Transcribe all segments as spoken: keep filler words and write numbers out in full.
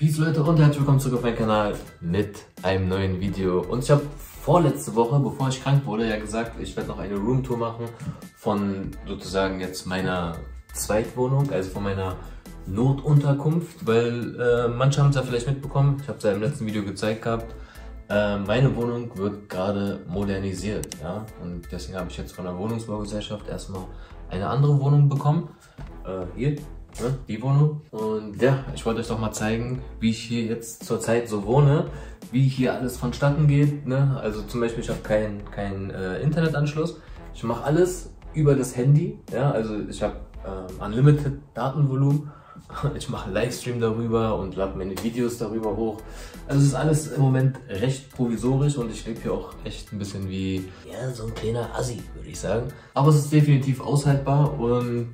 Peace Leute und herzlich willkommen zurück auf meinem Kanal mit einem neuen Video. Und ich habe vorletzte Woche, bevor ich krank wurde, ja gesagt, ich werde noch eine Roomtour machen von sozusagen jetzt meiner Zweitwohnung, also von meiner Notunterkunft, weil äh, manche haben es ja vielleicht mitbekommen, ich habe es ja im letzten Video gezeigt gehabt, äh, meine Wohnung wird gerade modernisiert, ja, und deswegen habe ich jetzt von der Wohnungsbaugesellschaft erstmal eine andere Wohnung bekommen, äh, hier. Die Wohnung. Und ja, ich wollte euch doch mal zeigen, wie ich hier jetzt zurzeit so wohne, wie hier alles vonstatten geht. Ne? Also zum Beispiel, ich habe keinen kein, äh, Internetanschluss. Ich mache alles über das Handy. Ja? Also ich habe äh, Unlimited Datenvolumen. Ich mache Livestream darüber und lade meine Videos darüber hoch. Also es ist alles im Moment recht provisorisch und ich lebe hier auch echt ein bisschen wie ja, so ein kleiner Assi, würde ich sagen. Aber es ist definitiv aushaltbar und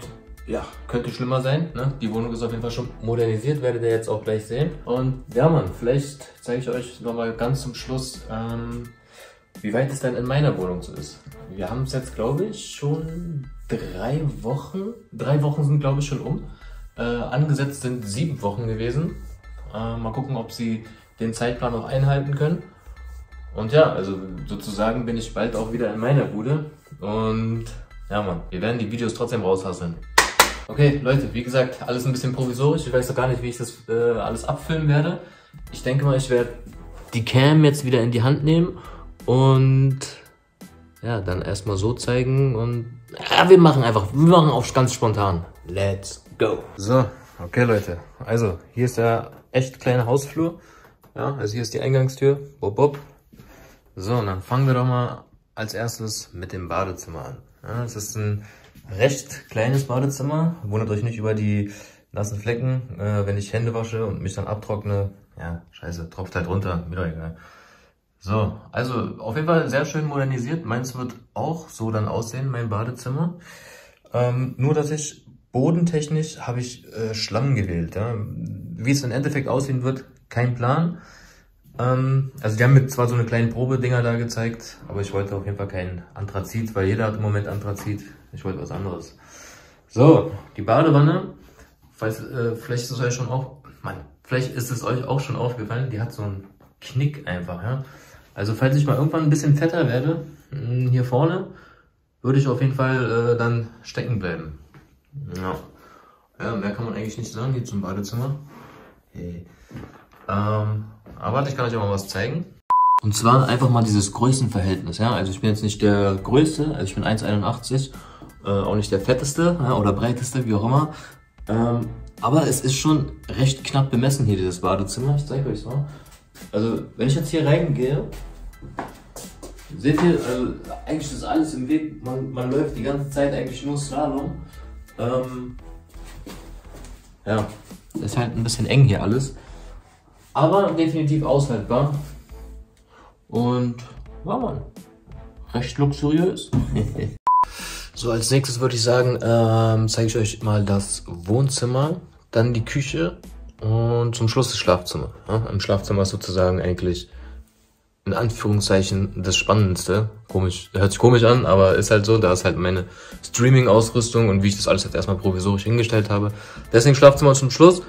ja, könnte schlimmer sein, ne? Die Wohnung ist auf jeden Fall schon modernisiert, werdet ihr jetzt auch gleich sehen. Und ja man, vielleicht zeige ich euch nochmal ganz zum Schluss, ähm, wie weit es denn in meiner Wohnung so ist. Wir haben es jetzt, glaube ich, schon drei Wochen, drei Wochen sind, glaube ich, schon um. Äh, angesetzt sind sieben Wochen gewesen. Äh, mal gucken, ob sie den Zeitplan noch einhalten können. Und ja, also sozusagen bin ich bald auch wieder in meiner Bude. Und ja man, wir werden die Videos trotzdem raushasseln. Okay, Leute, wie gesagt, alles ein bisschen provisorisch. Ich weiß noch gar nicht, wie ich das äh, alles abfilmen werde. Ich denke mal, ich werde die Cam jetzt wieder in die Hand nehmen und ja, dann erstmal so zeigen und ja, wir machen einfach, wir machen auch ganz spontan. Let's go! So, okay Leute, also hier ist der echt kleine Hausflur. Ja, also hier ist die Eingangstür. Bob, bob. So, und dann fangen wir doch mal als erstes mit dem Badezimmer an. Ja, das ist ein recht kleines Badezimmer, wundert euch nicht über die nassen Flecken, äh, wenn ich Hände wasche und mich dann abtrockne, ja, scheiße, tropft halt runter, mir doch egal. So, also auf jeden Fall sehr schön modernisiert, meins wird auch so dann aussehen, mein Badezimmer, ähm, nur dass ich bodentechnisch habe ich äh, Schlamm gewählt, ja. Wie es im Endeffekt aussehen wird, kein Plan. Also die haben mir zwar so eine kleine Probedinger da gezeigt, aber ich wollte auf jeden Fall keinen Anthrazit, weil jeder hat im Moment Anthrazit. Ich wollte was anderes. So, die Badewanne, falls, äh, vielleicht ist es euch schon auf, Mann, vielleicht ist es euch auch schon aufgefallen, die hat so einen Knick einfach, ja. Also falls ich mal irgendwann ein bisschen fetter werde, mh, hier vorne, würde ich auf jeden Fall äh, dann stecken bleiben. Ja. Ja, mehr kann man eigentlich nicht sagen hier zum Badezimmer. Hey. Ähm, aber warte, ich kann euch auch mal was zeigen. Und zwar einfach mal dieses Größenverhältnis, ja. Also ich bin jetzt nicht der Größte, also ich bin eins Komma einundachtzig, äh, auch nicht der Fetteste, ja, oder Breiteste, wie auch immer. Ähm, aber es ist schon recht knapp bemessen hier, dieses Badezimmer. Ich zeige euch mal. Also wenn ich jetzt hier reingehe, seht ihr, also eigentlich ist alles im Weg. Man, man läuft die ganze Zeit eigentlich nur Slalom. Ähm, ja, ist halt ein bisschen eng hier alles. Aber definitiv aushaltbar und war man recht luxuriös. So, als nächstes würde ich sagen, ähm, zeige ich euch mal das Wohnzimmer, dann die Küche und zum Schluss das Schlafzimmer. Ja, im Schlafzimmer ist sozusagen eigentlich in Anführungszeichen das Spannendste. Komisch, hört sich komisch an, aber ist halt so, da ist halt meine Streaming-Ausrüstung und wie ich das alles jetzt erstmal provisorisch hingestellt habe. Deswegen Schlafzimmer zum Schluss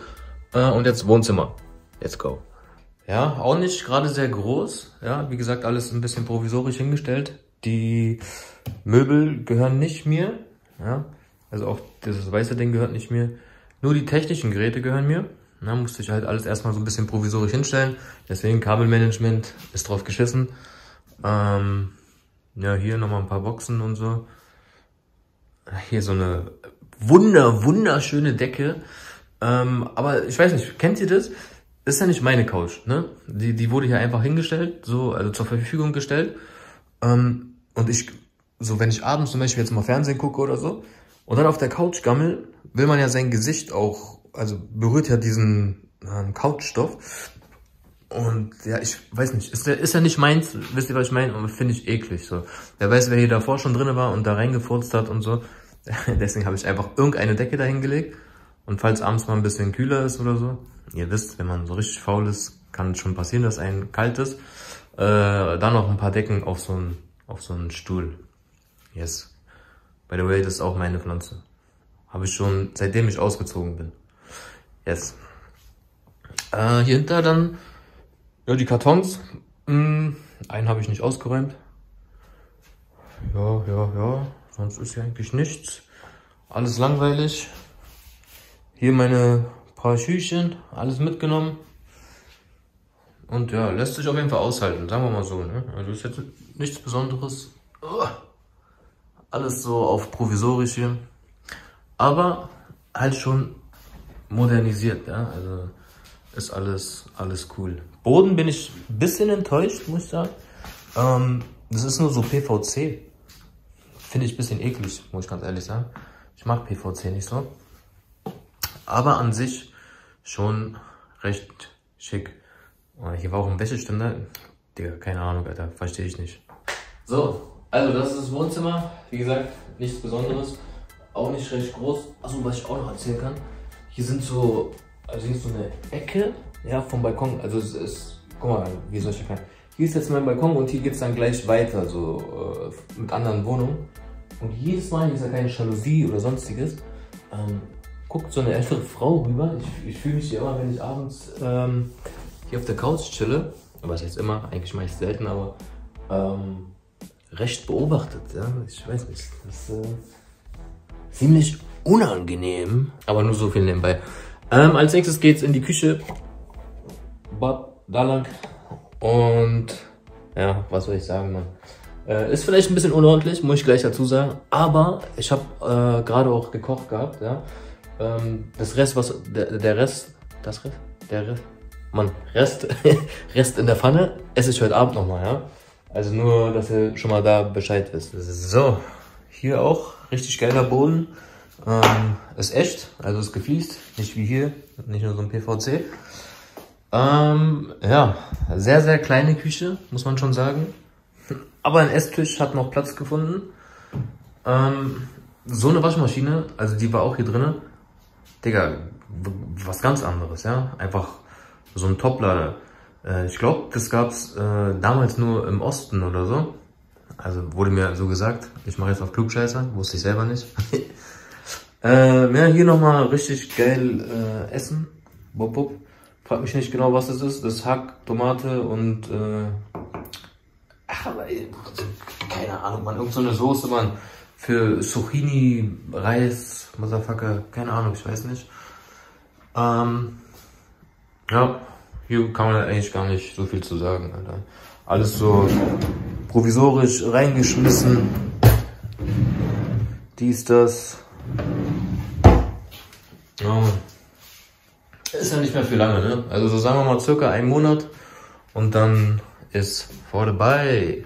äh, und jetzt Wohnzimmer. Let's go. Ja, auch nicht gerade sehr groß. Ja, wie gesagt, alles ein bisschen provisorisch hingestellt. Die Möbel gehören nicht mir. Ja, also auch dieses weiße Ding gehört nicht mir. Nur die technischen Geräte gehören mir. Da musste ich halt alles erstmal so ein bisschen provisorisch hinstellen. Deswegen Kabelmanagement ist drauf geschissen. Ähm, ja, hier nochmal ein paar Boxen und so. Hier so eine wunder, wunderschöne Decke. Ähm, aber ich weiß nicht, kennt ihr das? Ist ja nicht meine Couch, ne? Die, die wurde hier einfach hingestellt, so, also zur Verfügung gestellt. Ähm, und ich, so wenn ich abends zum Beispiel jetzt mal Fernsehen gucke oder so, und dann auf der Couch gammel, will man ja sein Gesicht auch, also berührt ja diesen ähm, Couchstoff. Und ja, ich weiß nicht, ist ja, ist ja nicht meins, wisst ihr, was ich meine? Und finde ich eklig, so. Wer weiß, wer hier davor schon drin war und da reingefurzt hat und so. Deswegen habe ich einfach irgendeine Decke dahingelegt. Und falls abends mal ein bisschen kühler ist oder so, ihr wisst, wenn man so richtig faul ist, kann es schon passieren, dass einem kalt ist. Äh, dann noch ein paar Decken auf so einen, auf so einen Stuhl. Yes. By the way, das ist auch meine Pflanze. Habe ich schon, seitdem ich ausgezogen bin. Yes. Äh, Äh, hier hinter dann ja die Kartons. Hm, einen habe ich nicht ausgeräumt. Ja, ja, ja. Sonst ist hier eigentlich nichts. Alles langweilig. Hier meine paar Schüchen, alles mitgenommen. Und ja, lässt sich auf jeden Fall aushalten, sagen wir mal so. Ne? Also ist jetzt nichts Besonderes. Oh, alles so auf provisorisch hier. Aber halt schon modernisiert, ja. Also ist alles, alles cool. Boden bin ich ein bisschen enttäuscht, muss ich sagen. Ähm, das ist nur so P V C. Finde ich ein bisschen eklig, muss ich ganz ehrlich sagen. Ich mag P V C nicht so. Aber an sich schon recht schick. Hier war auch ein Wäscheständer. Digga, keine Ahnung, Alter. Verstehe ich nicht. So, also das ist das Wohnzimmer. Wie gesagt, nichts Besonderes. Auch nicht recht groß. Achso, was ich auch noch erzählen kann. Hier sind so, also hier ist so eine Ecke, ja, vom Balkon. Also es ist, guck mal, wie soll ich erklären. Hier ist jetzt mein Balkon und hier geht es dann gleich weiter, so äh, mit anderen Wohnungen. Und jedes Mal, hier ist ja keine Jalousie oder sonstiges, ähm, guckt so eine ältere Frau rüber. Ich, ich fühle mich hier immer, wenn ich abends ähm, hier auf der Couch chille, was jetzt immer, eigentlich meist selten, aber ähm, recht beobachtet, ja, ich weiß nicht, das ist äh, ziemlich unangenehm, aber nur so viel nebenbei. Ähm, als nächstes geht's in die Küche, Bad, da lang, und ja, was soll ich sagen, Mann. Äh, ist vielleicht ein bisschen unordentlich, muss ich gleich dazu sagen, aber ich habe äh, gerade auch gekocht gehabt, ja. Ähm, das Rest, was, der, der Rest, das Rest, der Rest, Mann, Rest, Rest in der Pfanne, esse ich heute Abend nochmal, ja. Also nur, dass ihr schon mal da Bescheid wisst. So, hier auch, richtig geiler Boden. Ähm, ist echt, also ist gefliest, nicht wie hier, nicht nur so ein P V C. Ähm, ja, sehr, sehr kleine Küche, muss man schon sagen. Aber ein Esstisch hat noch Platz gefunden. Ähm, so eine Waschmaschine, also die war auch hier drin. Digga, was ganz anderes, ja. Einfach so ein Toplader. Äh, ich glaube, das gab es äh, damals nur im Osten oder so. Also wurde mir so gesagt, ich mache jetzt auf Klugscheißer, wusste ich selber nicht. Ähm, ja, hier nochmal richtig geil äh, essen. Bob, bob. Frag mich nicht genau, was das ist. Das ist Hack, Tomate und äh, ach, aber, keine Ahnung, man, irgend so eine Soße, man, für Zucchini, Reis, Motherfucker, keine Ahnung, ich weiß nicht. Ähm, ja, hier kann man eigentlich gar nicht so viel zu sagen, Alter. Alles so provisorisch reingeschmissen. Dies, das. Ja, ist ja nicht mehr für lange, ne? Also so sagen wir mal circa einen Monat und dann ist vorbei.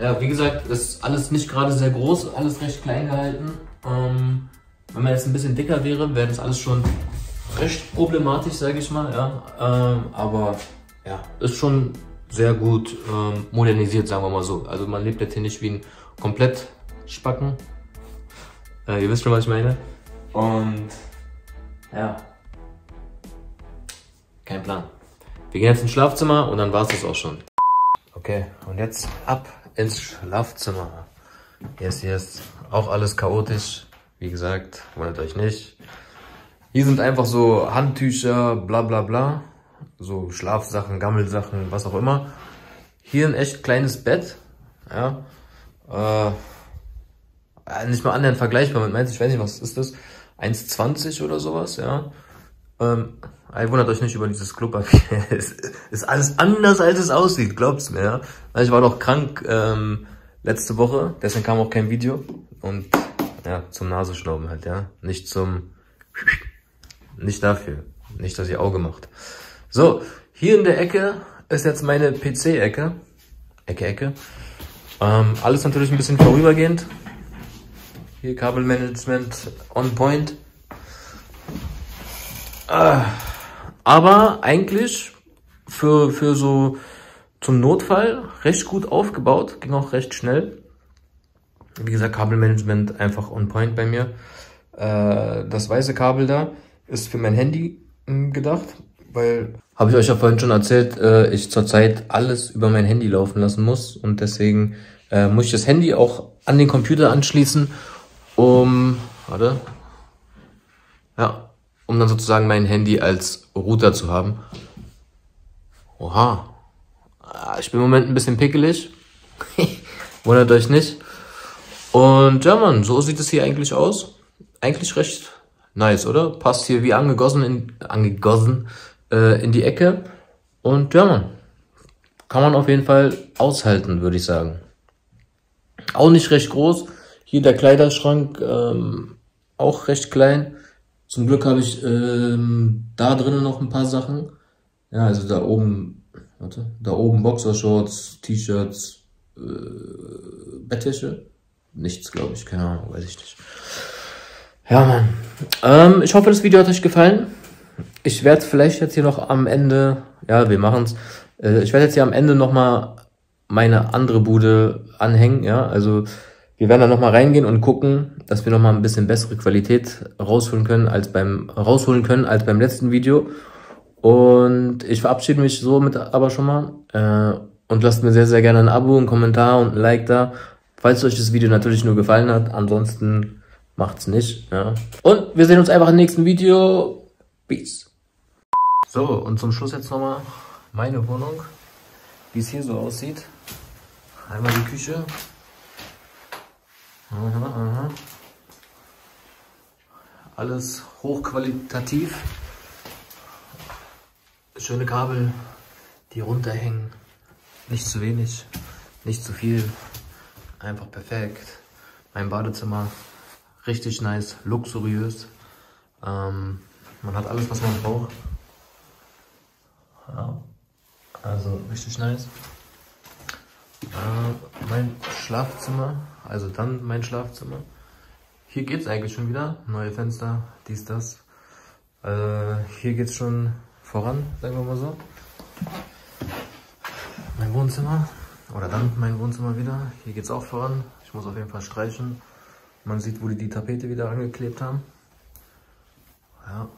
Ja, wie gesagt, ist alles nicht gerade sehr groß, alles recht klein gehalten. Ähm, wenn man jetzt ein bisschen dicker wäre, wäre das alles schon recht problematisch, sage ich mal. Ja, ähm, aber ja, ist schon sehr gut ähm, modernisiert, sagen wir mal so. Also man lebt jetzt hier nicht wie ein Komplettspacken. Äh, ihr wisst schon, was ich meine. Und ja, kein Plan. Wir gehen jetzt ins Schlafzimmer und dann war es das auch schon. Okay, und jetzt ab ins Schlafzimmer. Yes, yes. Auch alles chaotisch. Wie gesagt, wundert euch nicht. Hier sind einfach so Handtücher, bla bla bla. So Schlafsachen, Gammelsachen, was auch immer. Hier ein echt kleines Bett. Ja. Äh, nicht mal anderen vergleichbar mit meins. Ich weiß nicht, was ist das? eins zwanzig oder sowas, ja. Ähm, ihr wundert euch nicht über dieses Klopapier. Es ist alles anders, als es aussieht, glaubt's mir, ja. Ich war doch krank ähm, letzte Woche, deswegen kam auch kein Video. Und ja, zum Nasenschnauben halt, ja. Nicht zum, nicht dafür. Nicht, dass ihr Auge macht. So, hier in der Ecke ist jetzt meine P C-Ecke. Ecke, Ecke. Ähm, alles natürlich ein bisschen vorübergehend. Hier Kabelmanagement on point. Äh, aber eigentlich für, für so zum Notfall recht gut aufgebaut. Ging auch recht schnell. Wie gesagt, Kabelmanagement einfach on point bei mir. Äh, das weiße Kabel da ist für mein Handy gedacht. Weil, habe ich euch ja vorhin schon erzählt, äh, ich zurzeit alles über mein Handy laufen lassen muss. Und deswegen äh, muss ich das Handy auch an den Computer anschließen. Um, warte, ja, um dann sozusagen mein Handy als Router zu haben. Oha. Ich bin im Moment ein bisschen pickelig. Wundert euch nicht. Und ja, Mann, so sieht es hier eigentlich aus. Eigentlich recht nice, oder? Passt hier wie angegossen in, angegossen, äh, in die Ecke. Und ja, Mann, kann man auf jeden Fall aushalten, würde ich sagen. Auch nicht recht groß. Hier der Kleiderschrank ähm, auch recht klein. Zum Glück habe ich ähm, da drinnen noch ein paar Sachen. Ja, also da oben, warte, da oben Boxershorts, T-Shirts, äh, Bettwäsche. Nichts, glaube ich, keine Ahnung, weiß ich nicht. Ja, Mann. Ähm, ich hoffe, das Video hat euch gefallen. Ich werde vielleicht jetzt hier noch am Ende, ja, wir machen es. Äh, ich werde jetzt hier am Ende nochmal meine andere Bude anhängen, ja. Also wir werden da nochmal reingehen und gucken, dass wir nochmal ein bisschen bessere Qualität rausholen können als beim rausholen können als beim letzten Video. Und ich verabschiede mich somit aber schon mal. Äh, und lasst mir sehr, sehr gerne ein Abo, einen Kommentar und ein Like da. Falls euch das Video natürlich nur gefallen hat, ansonsten macht's nicht. Ja. Und wir sehen uns einfach im nächsten Video. Peace. So, und zum Schluss jetzt nochmal meine Wohnung, wie es hier so aussieht. Einmal die Küche. Aha, aha. Alles hochqualitativ. Schöne Kabel, die runterhängen. Nicht zu wenig, nicht zu viel. Einfach perfekt. Mein Badezimmer, richtig nice, luxuriös. Ähm, man hat alles, was man braucht. Ja, also richtig nice. Äh, mein Schlafzimmer, also dann mein Schlafzimmer. Hier geht es eigentlich schon wieder. Neue Fenster, dies, das. Äh, hier geht es schon voran, sagen wir mal so. Mein Wohnzimmer. Oder dann mein Wohnzimmer wieder. Hier geht es auch voran. Ich muss auf jeden Fall streichen. Man sieht, wo die die Tapete wieder angeklebt haben. Ja.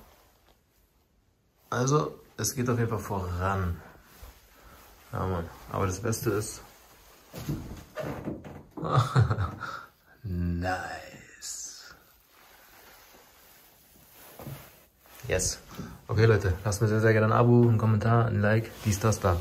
Also, es geht auf jeden Fall voran. Ja, Mann. Aber das Beste ist... nice. Yes. Okay, Leute. Lasst mir sehr, sehr gerne ein Abo, einen Kommentar, ein Like, dies, das, da.